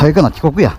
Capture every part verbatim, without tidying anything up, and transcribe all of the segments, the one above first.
早かな帰国や。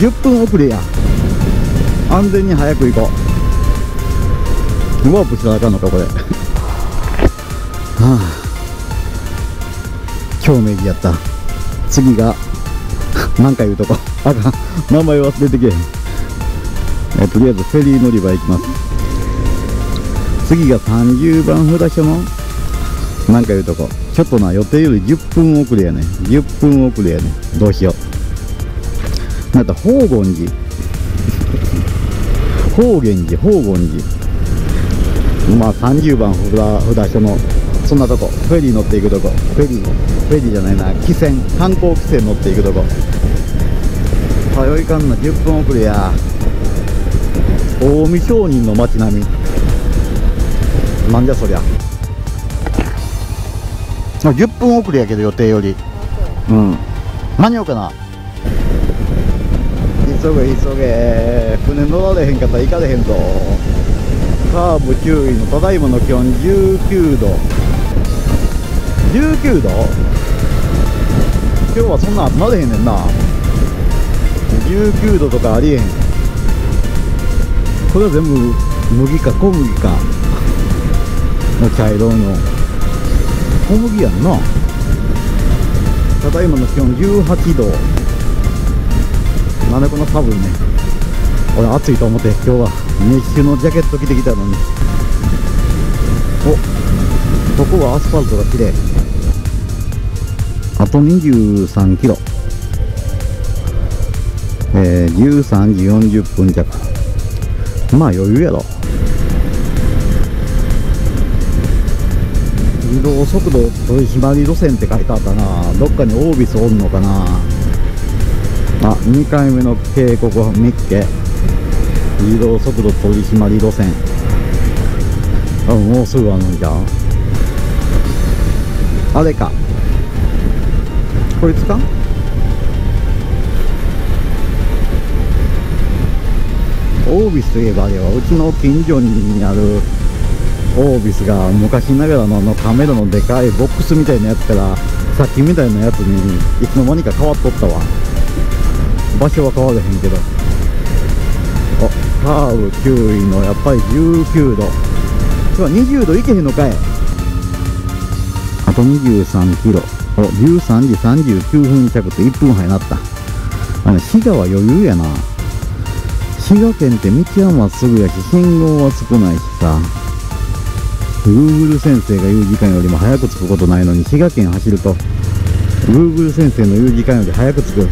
じゅっぷん遅れや。安全に早く行こう。ワープしたらあかんのかこれ。はあ、今日名義やった。次が何回言うとこあかん、名前忘れてけえん。とりあえずフェリー乗り場行きます。次がさんじゅうばん札所の何回言うとこ。ちょっとな、予定よりじゅっぷん遅れやね。じゅっぷん遅れやね。どうしよう。なんか宝厳寺、宝厳寺、宝厳寺、まあさんじゅうばん札所のそんなとこ、フェリー乗っていくとこ、フェリー、フェリーじゃないな、汽船、観光汽船乗っていくとこ。通いかんな、じゅっぷん遅れや。近江商人の街並み、なんじゃそりゃ。じゅっぷん遅れやけど予定より、うん、間に合うかな。急げ急げ、船乗られへんかったら行かれへんぞ。カーブ注意のただいまの気温じゅうきゅうど。じゅうきゅうど、今日はそんな集まれへんねんな。じゅうきゅうどとかありえへん。これは全部麦か小麦かの茶色の小麦やんな。ただいまの気温じゅうはちど。なんでこの多分ね、俺暑いと思って今日は熱中のジャケット着てきたのに。お、ここはアスファルトが綺麗。あとにじゅうさんキロ、えー、じゅうさんじよんじゅっぷん弱。まあ余裕やろ。移動速度取り締まり路線って書いてあったな。どっかにオービスおんのかな。あ、にかいめの警告を見っけ。移動速度取り締まり路線。あ、もうすぐあるんじゃん。あれか、こいつか。オービスといえばあれはうちの近所にあるオービスが昔ながらのあのカメラのでかいボックスみたいなやつからさっきみたいなやつにいつの間にか変わっとったわ。場所は変わらへんけど。あ、カーブきゅういのやっぱりじゅうきゅうど。今日はにじゅうどいけへんのかい。あとにじゅうさんキロ。お、じゅうさんじさんじゅうきゅうふん着っていっぷん早なった。あの滋賀は余裕やな。滋賀県って道はまっすぐやし信号は少ないしさ。 Google 先生が言う時間よりも早く着くことないのに、滋賀県走ると Google 先生の言う時間より早く着く。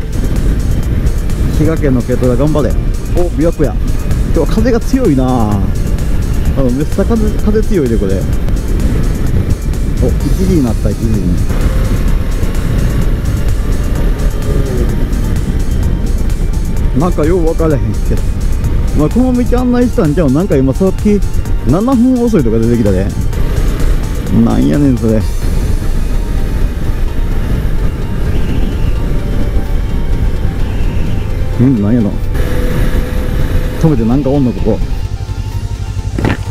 滋賀県の軽トラ頑張れ。お、琵琶湖や。今日風が強いなあ。あのめっちゃ風、風強いでこれ。お、いちじになった。いちじになんかよう分からへんけど、まあ、この道案内したんじゃん。なんか今さっきななふん遅いとか出てきたで、ね、なんやねんそれ。うん、なんやろ。止めてなんかおんのここ。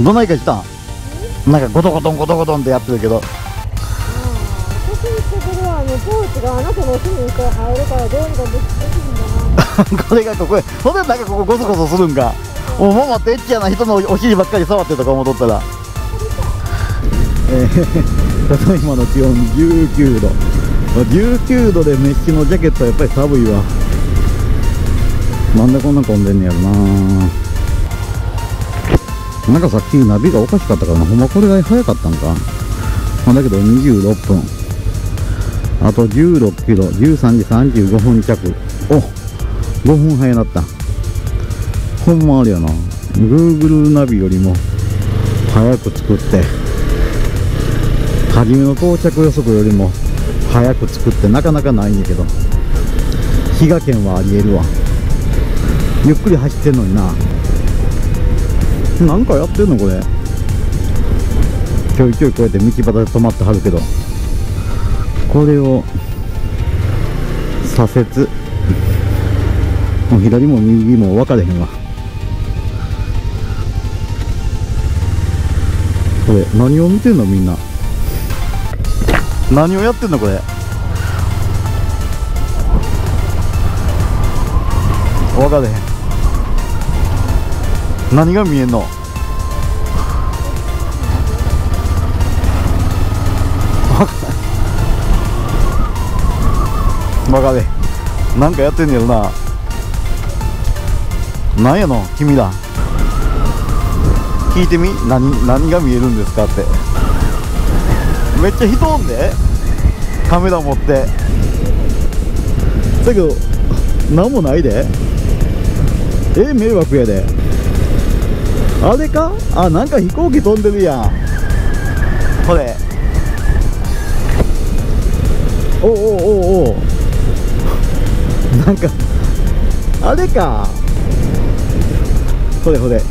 どないかしたん？なんかゴトゴトンゴトゴトンってやってるけど。私にしてくるわ、あのポーチがあなたのお尻に入るからどうにかできるんだな。これがここへ。ほんでなんかここゴソゴソするんか。おママってエッチやな人のお尻ばっかり触ってとか思っとったら。えー、ただいまの気温じゅうきゅうど。じゅうきゅうどでメッシュのジャケットはやっぱり寒いわ。なんでこんな混んでんねやろな。なんかさっきナビがおかしかったからな。ほんまこれが早かったんか、まあ、だけどにじゅうろっぷん、あとじゅうろっキロ、じゅうさんじさんじゅうごふん着。おごふん早なった。ほんまあれやな、 Google ナビよりも早く作って、初めの到着予測よりも早く作ってなかなかないんやけど、滋賀県はありえるわ。ゆっくり走ってんのにな。なんかやってんのこれ。ちょいちょいこうやって道端で止まってはるけど、これを左折、もう左も右も分かれへんわ。これ何を見てんのみんな、何をやってんのこれ。分かれへん、何が見えんの。分かれへん、なんかやってんねやろな。なんやの君ら、聞いてみ、何、何が見えるんですかって。めっちゃ人おんで、カメラ持って。だけど何もないで。え、迷惑やで。あれか、あ、なんか飛行機飛んでるやんこれ。おおおおお、なんかあれかこれこれ。じ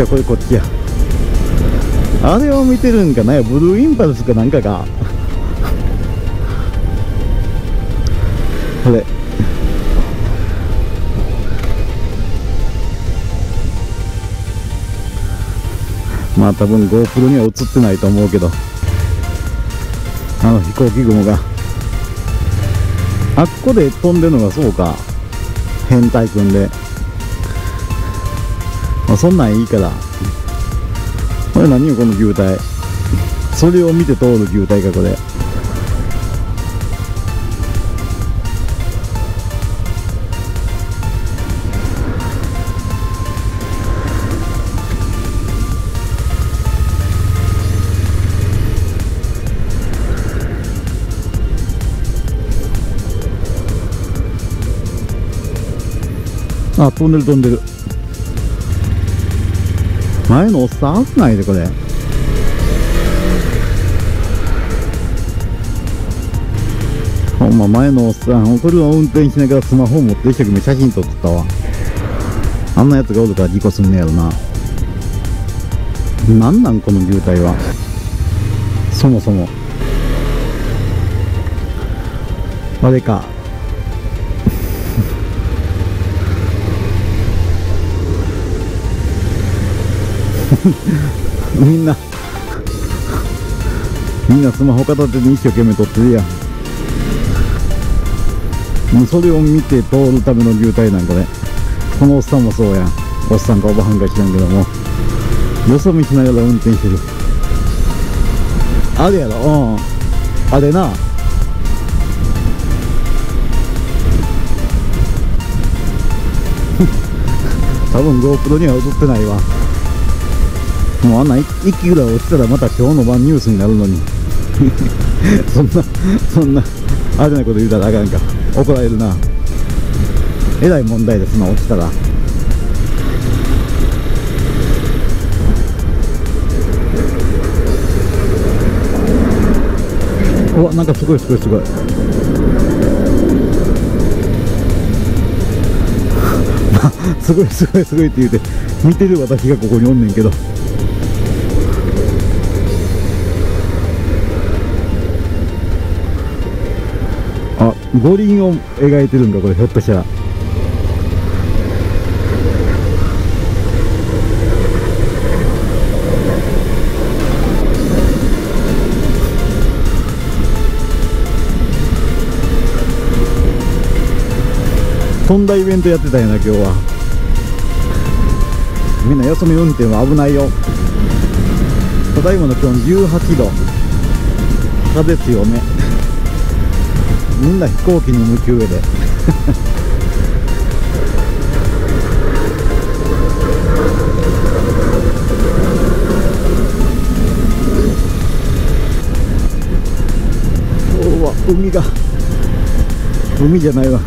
ゃあこれこっちや。あれを見てるんかな、ブルーインパルスかなんかか。これまあ多分 GoPro には映ってないと思うけど、あの飛行機雲があっこで飛んでるのが。そうか、変態くんで、まあ、そんなんいいから。これ何よこの球体。それを見て通る球体かこれ。あ、飛んでる飛んでる。前のおっさん危ないでこれ。ほんま前のおっさん、車を運転しながらスマホを持って一生懸命写真撮ってたわ。あんなやつがおるから事故すんねやろな。なんなんこの渋滞は。そもそもあれか、みんなみんなスマホ片手に一生懸命撮ってるやん。もうそれを見て通るための渋滞なんかね。このおっさんもそうやん。おっさんかおばはんか知らんけども、よそ見しながら運転してる。あれやろ、うん、あれな。多分 GoPro には映ってないわ。もうあんな息ぐらい落ちたらまた今日の晩ニュースになるのに。そんなそんなあれなこと言うたらあかんか、怒られるな。えらい問題ですな、落ちたら。うわ、なんかすごいすごいすごい。すごいすごいすごいって言うて見てる私がここにおんねんけど。五輪を描いてるんだこれ、ひょっとしたら。とんだイベントやってたんやな今日は。みんな休み運転は危ないよ。ただいまの気温じゅうはちど、風強め、みんな飛行機に向き上でうわ、海が海じゃないわ、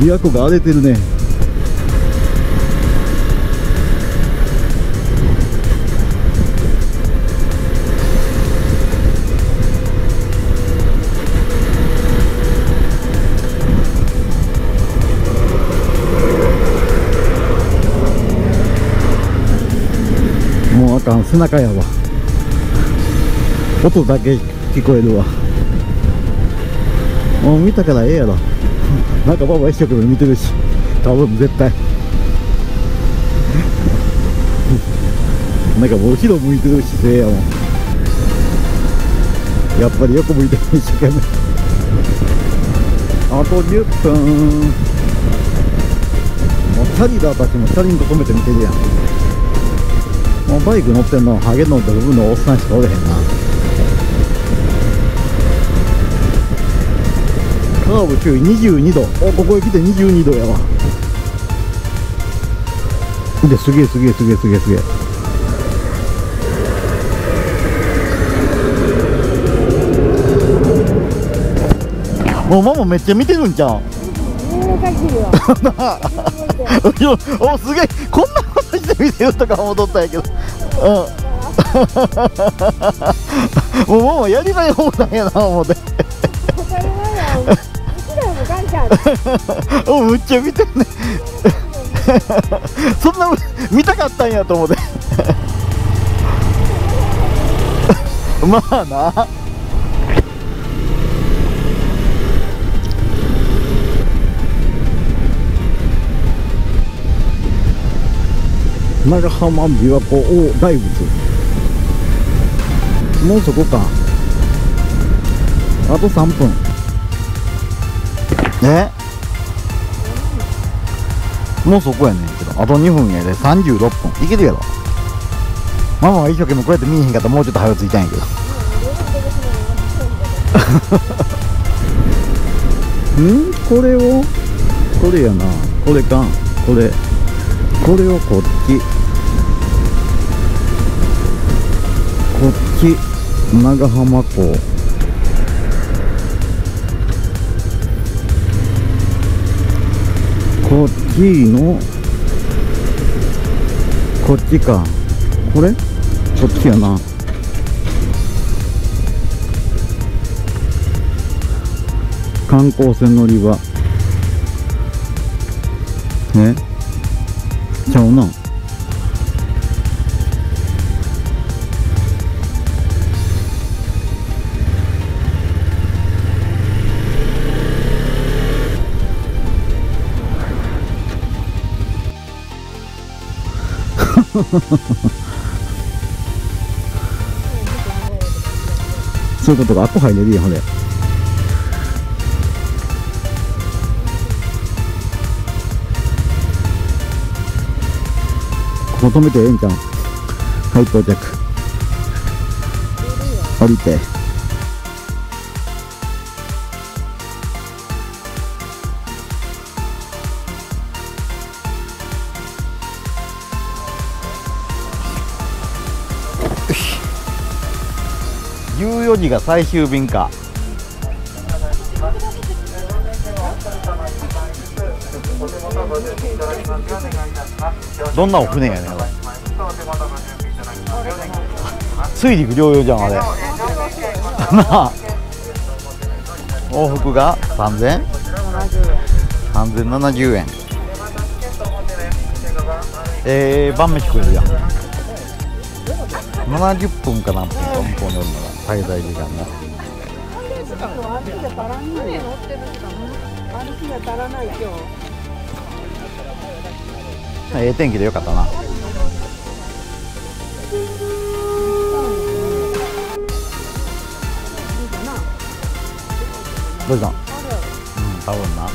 琵琶湖が荒れてるね。もうあかん、背中やわ、音だけ聞こえるわ。もう見たからええやろなんかパパ一生懸命見てるし、多分絶対なんかもう後ろ向いてるし、せいやもんやっぱり横向いてる、一生懸命あとじゅっぷん、もうチャリダーたちもチャリンコ止めて見てるやん。もうバイク乗ってんのハゲのドブのおっさんしかおれへんな。カーブきゅう、にじゅうにど、お、ここへ来てにじゅうにどやわ。ですげえすげえすげえすげえすげえ。もうママめっちゃ見てるんちゃう。お、すげえ、こんなことして見てるとか思っとったんやけど。うん。もうママやりない方なんやな思って。お、むっちゃ見てんねそんな見たかったんやと思ってまあな、長浜琵琶湖大大仏、もうそこか、あとさんぷんね、もうそこやねんけど、あとにふんやでさんじゅうろっぷんいけるやろ。ママは一生懸命こうやって見えへんかったらもうちょっと早く着いたんやけどん、これをこれやな、これか、これこれをこっちこっち長浜港、こっちのこっちか、これこっちやな、観光船乗り場ね、ちゃうな、そういうことが、あっこ入れるやん、ほれここ止めてええんちゃん。はい、到着、降りてじゅうよじが最終便か。どんなお船やねん。水陸両用じゃんあれ。なあ。往復がさんぜんななじゅうえん。えー、晩飯食えるやん。ななじゅっぷんかなんて向こうにおるのが。滞在時間がええ天気でよかったな。どうしたん、うん、多分な。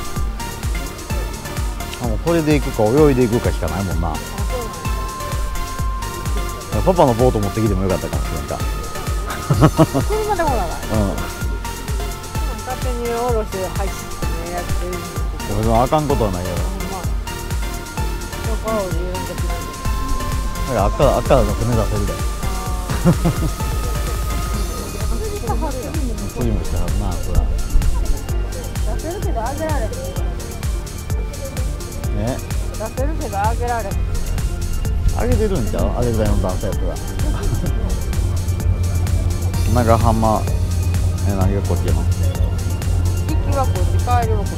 もうこれで行くか泳いで行くかしかないもんな。パパのボート持ってきてもよかったかもしれんか。車でもだから、うん、勝手におろして走ってね、やってるんですけど、俺はあかんことはないやろ。だから赤赤の船出せるで。釣りもしてはるな、そら。出せるけどあげられへん。ね。出せるけどあげられへん。あげてるんちゃう？あれぐらいの段差やったら。長浜え何がこっちやの？行きはこっち、帰りはこっち。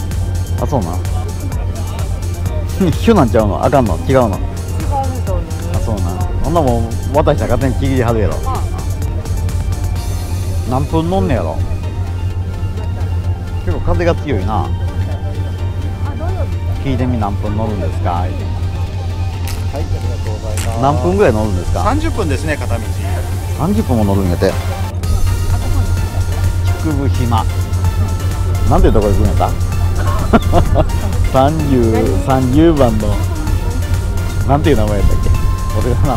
あ、そうなん。ひゅなんちゃうの？あかんの？違うの？違うみたいね。あ、そうなん。そんなもん私たちが勝手にちぎりはるやろ。何分乗んねやろ。結構風が強いな。聞いてみ、何分乗るんですか？はい、ありがとうございます。何分ぐらい乗るんですか？三十分ですね、片道。三十分も乗るんやて。筑部島。なんていうところ行くんやった？三十三十番の。なんていう名前やったっけ？俺の名前。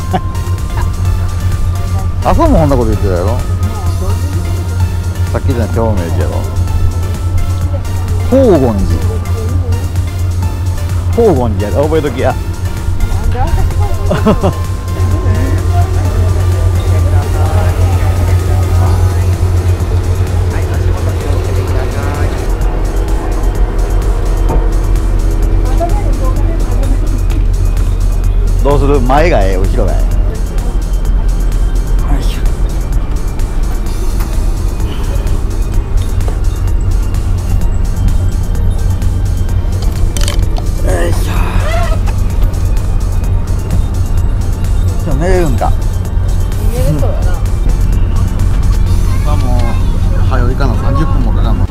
あ、そうもこんなこと言ってたやろ。さっきじゃ長明寺やろ。宝厳寺。宝厳寺やろ、覚えときや。どうする？前がええ、後ろがええ。寝れるんか。寝れそうやな。あ、もう早いかな、三十分もかかんの。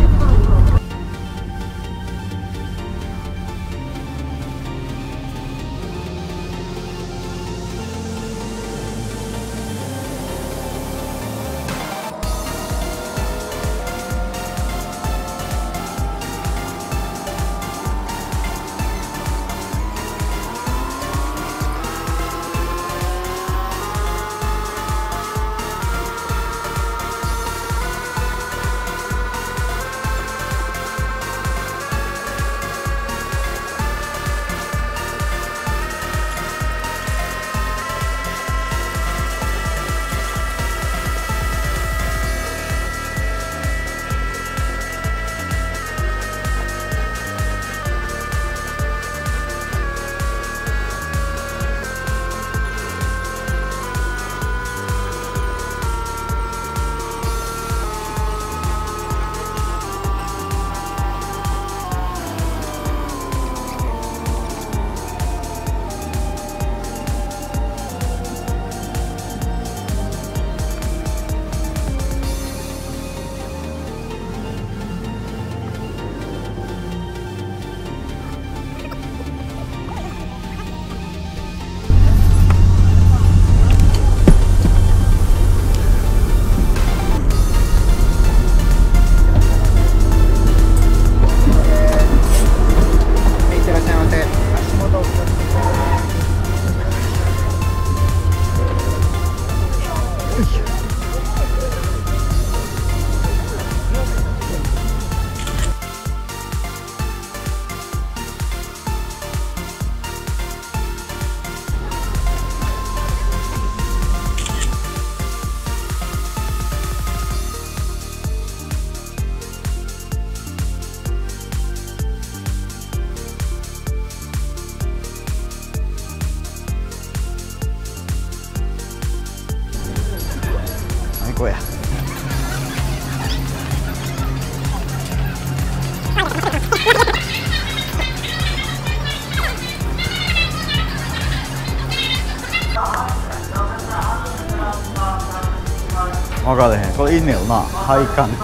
分からへん、これいいねよな、配管店。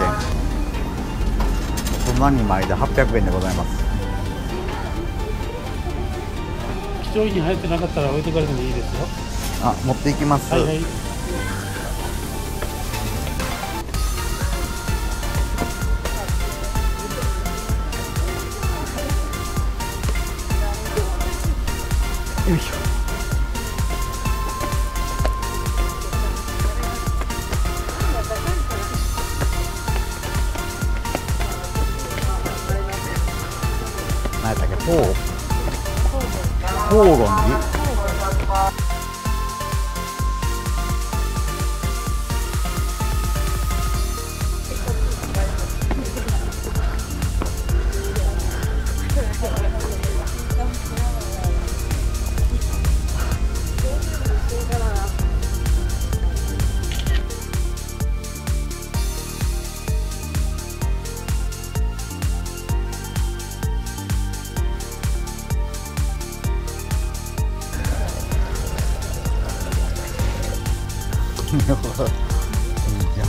大人にまいではっぴゃくえんでございます。貴重品入ってなかったら置いてかれてもいいですよ。あ、持っていきます、はいはい。よいしょ。何だっけ、東東権寺。いいじゃん。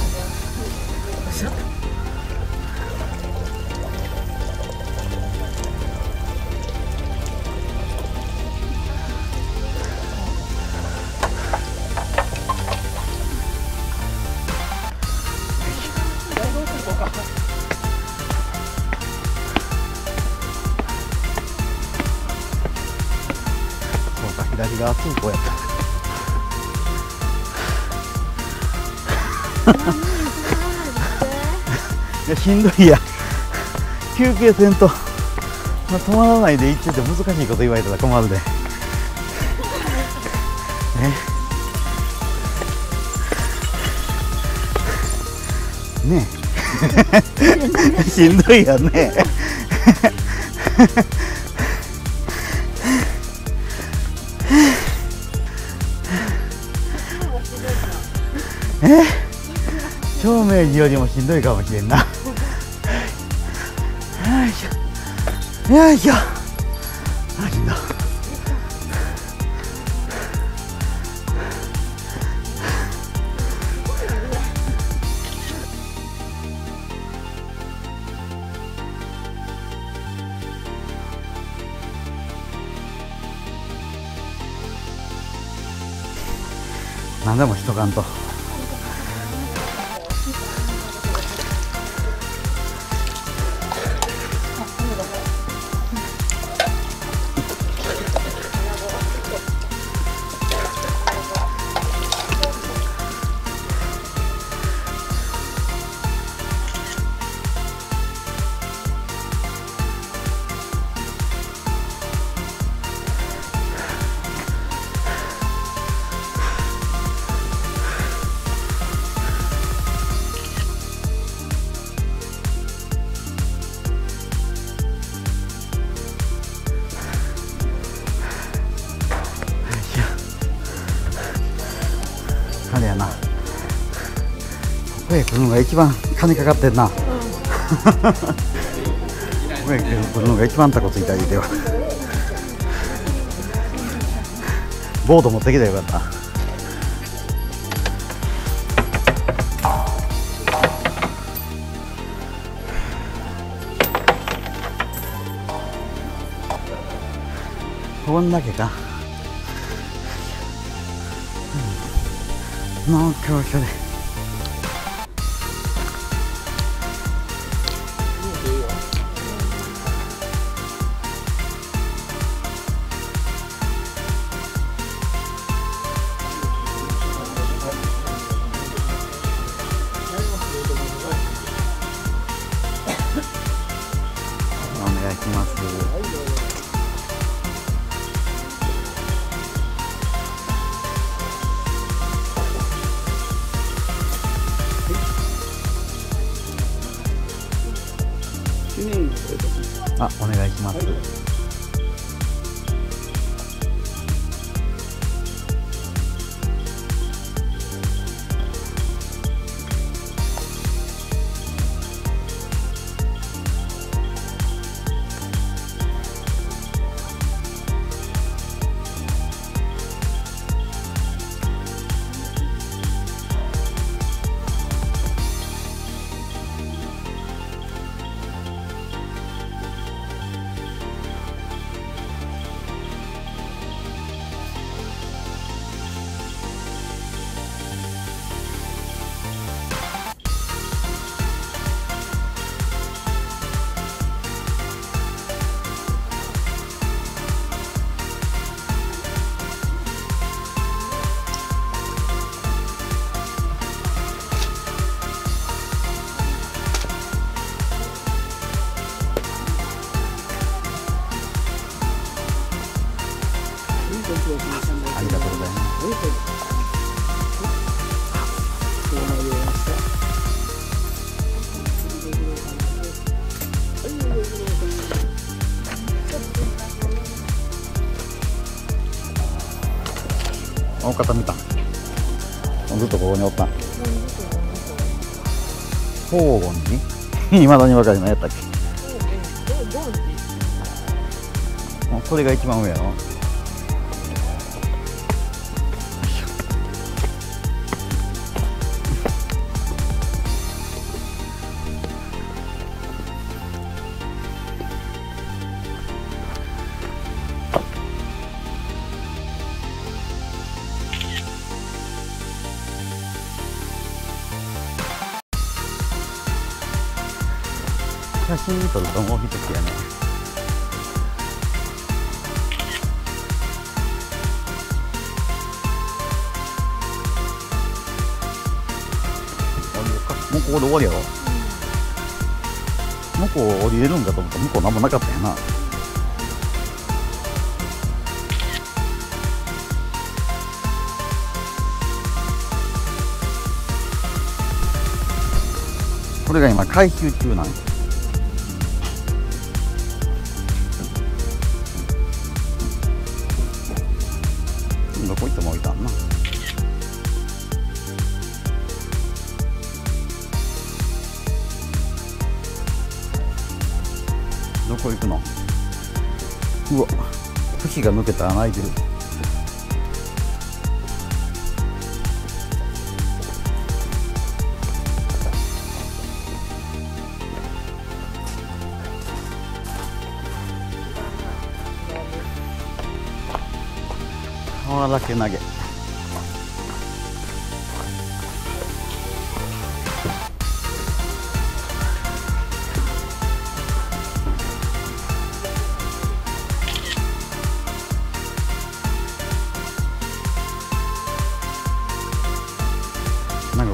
そうか、左側通行やった。いやしんどいや、休憩せんと、まあ、止まらないで行ってて難しいこと言われたら困るで。ねねえしんどいやね。え照明時よりもしんどいかもしれんな。よいしょよいしょ。あ、しんど。何でもしとかんと。あれやな、ここへ来るのが一番金かかってんな、うん、ここへ来るのが一番タコついたりでは。ボード持ってきたらよかった。こんだけかの教室で。お願いします。あ、お願いします。ありがとうございます。お方見た。ずっとここにおった。黄金に。いまだに分かりませんやったっけ。これが一番上やろ。写真撮るともう一つやね。もうここで終わりやろ。向こう降りれるんかと思ったら向こうなんもなかったやな。これが今改修中なんです。どこ行っても置いたんな。どこ行くの？うわ、茎が抜けた穴開いてる。皮だけ投げ。なんか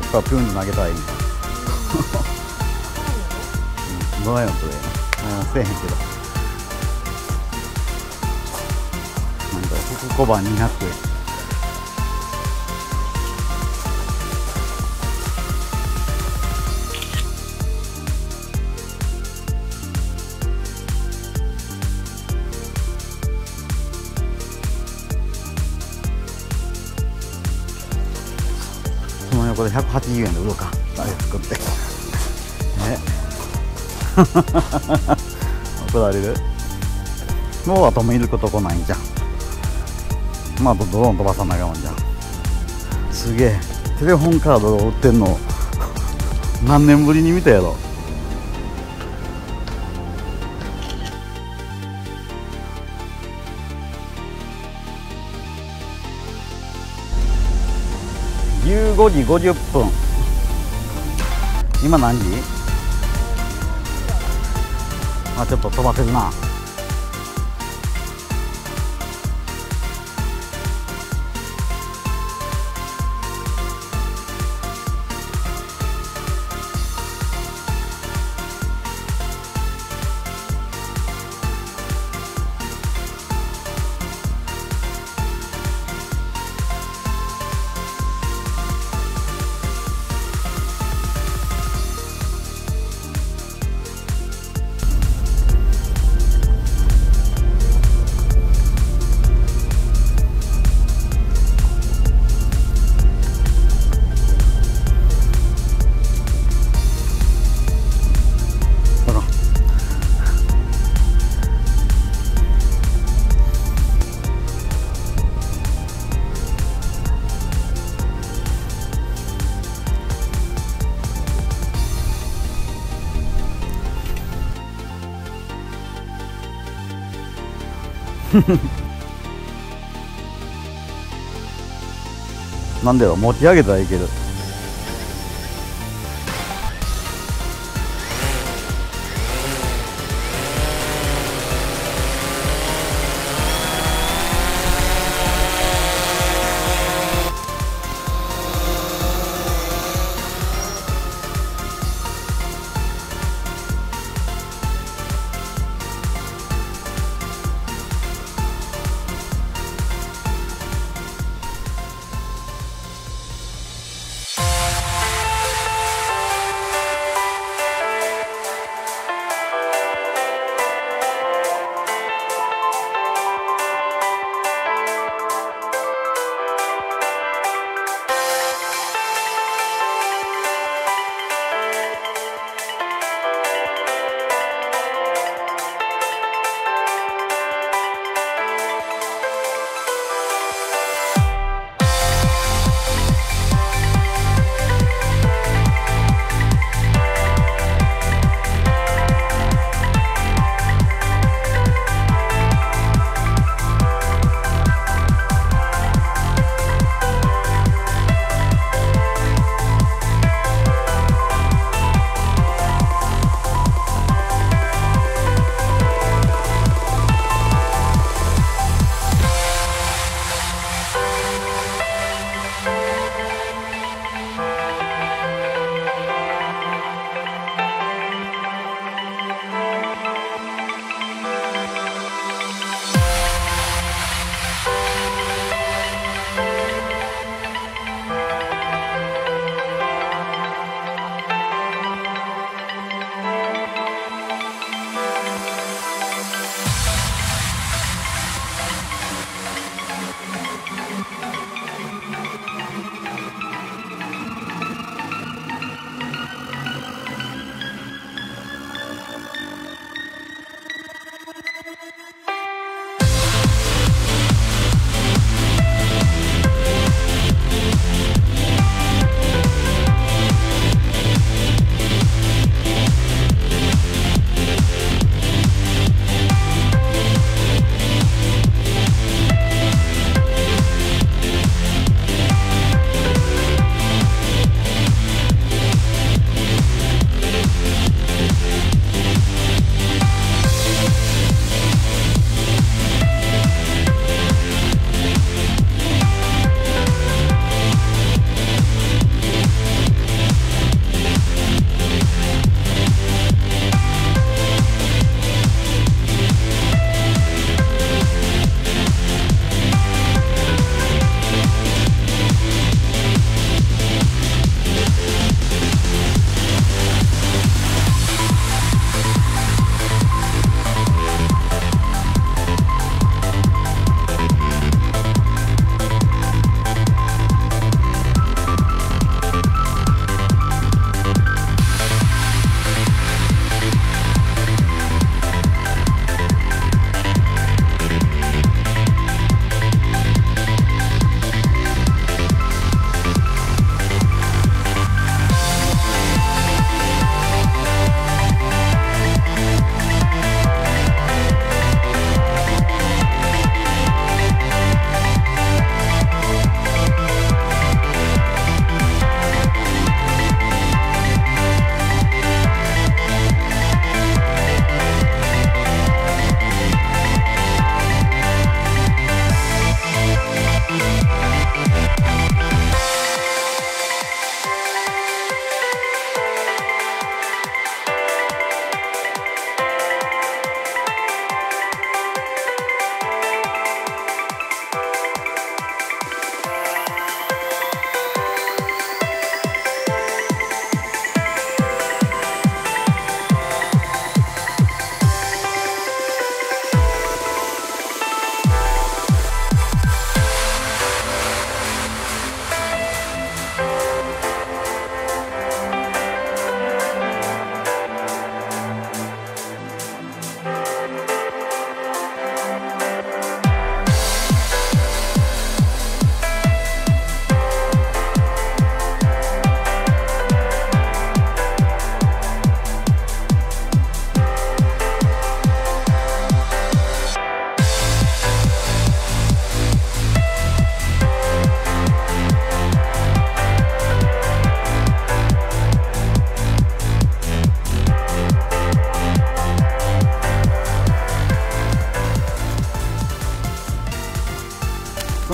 ここはピュンと投げたいみたいな。どないのそれ。せえへんけど。ごばんになってその横でひゃくはちじゅうえんで売ろうかあれ作ってね怒られる。もうあと見ること来ないんじゃん。まあドローン飛ばさないかもじゃん。すげえテレホンカードを売ってんの何年ぶりに見たやろ。じゅうごじごじゅっぷん。今何時？あ、ちょっと飛ばせるな。なんだろう、持ち上げたらいける。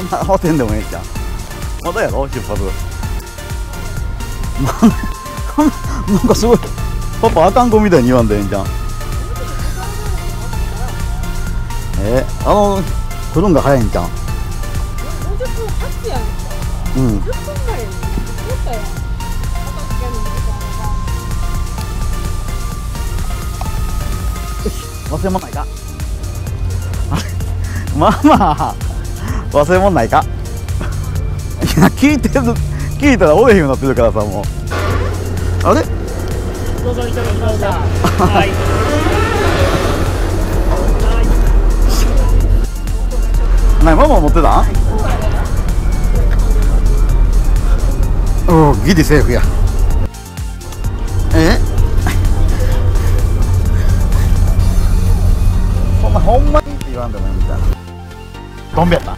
んな慌てんでもええじゃん。まだやろ、出発。なんかすごいパパあかん子みたいに言わんでええじゃん。えー、あの来るんが早いんじゃん。ごじゅっぷんはちやん。うん、じゅっぷん前にどうしたやん。忘れ物ないか。まあまあ忘れ物ないか。いや聞いてる聞いたらおえへんようになってるからさ、もうあれどうぞいただきました。はいはい。何ママ持ってたん。おおギリセーフや。えほんまにって言わんでもいいみたいな。どんべやった。